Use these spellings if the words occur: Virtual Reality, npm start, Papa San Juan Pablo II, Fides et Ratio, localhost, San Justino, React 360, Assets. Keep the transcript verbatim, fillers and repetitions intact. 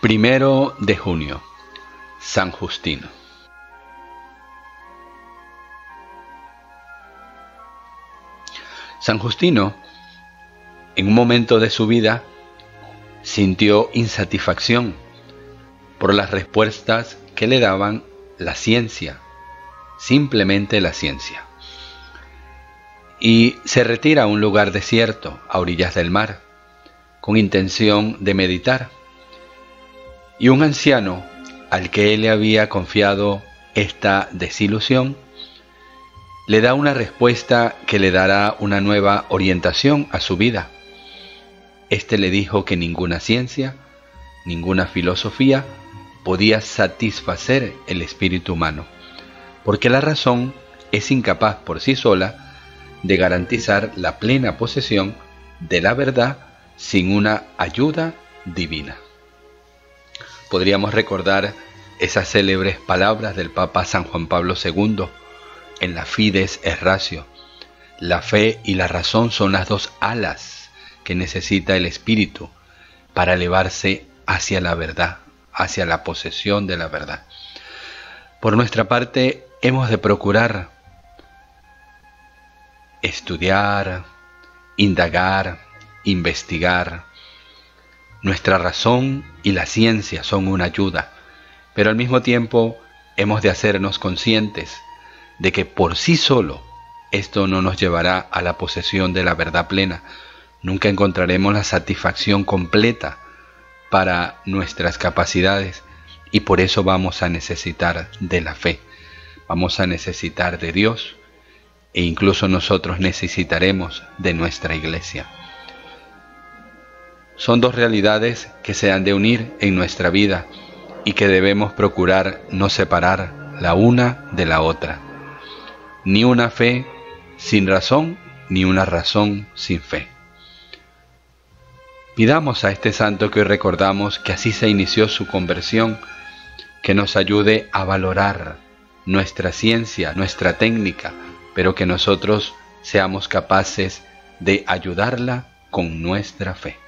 Primero de junio, San Justino. San Justino, en un momento de su vida, sintió insatisfacción por las respuestas que le daban la ciencia, simplemente la ciencia. Y se retira a un lugar desierto, a orillas del mar, con intención de meditar. Y un anciano al que él le había confiado esta desilusión le da una respuesta que le dará una nueva orientación a su vida. Este le dijo que ninguna ciencia, ninguna filosofía podía satisfacer el espíritu humano, porque la razón es incapaz por sí sola de garantizar la plena posesión de la verdad sin una ayuda divina. Podríamos recordar esas célebres palabras del Papa San Juan Pablo segundo en la Fides et Ratio. La fe y la razón son las dos alas que necesita el espíritu para elevarse hacia la verdad, hacia la posesión de la verdad. Por nuestra parte, hemos de procurar estudiar, indagar, investigar. Nuestra razón y la ciencia son una ayuda, pero al mismo tiempo hemos de hacernos conscientes de que por sí solo esto no nos llevará a la posesión de la verdad plena. Nunca encontraremos la satisfacción completa para nuestras capacidades y por eso vamos a necesitar de la fe, vamos a necesitar de Dios e incluso nosotros necesitaremos de nuestra iglesia. Son dos realidades que se han de unir en nuestra vida y que debemos procurar no separar la una de la otra. Ni una fe sin razón, ni una razón sin fe. Pidamos a este santo que hoy recordamos que así se inició su conversión, que nos ayude a valorar nuestra ciencia, nuestra técnica, pero que nosotros seamos capaces de ayudarla con nuestra fe.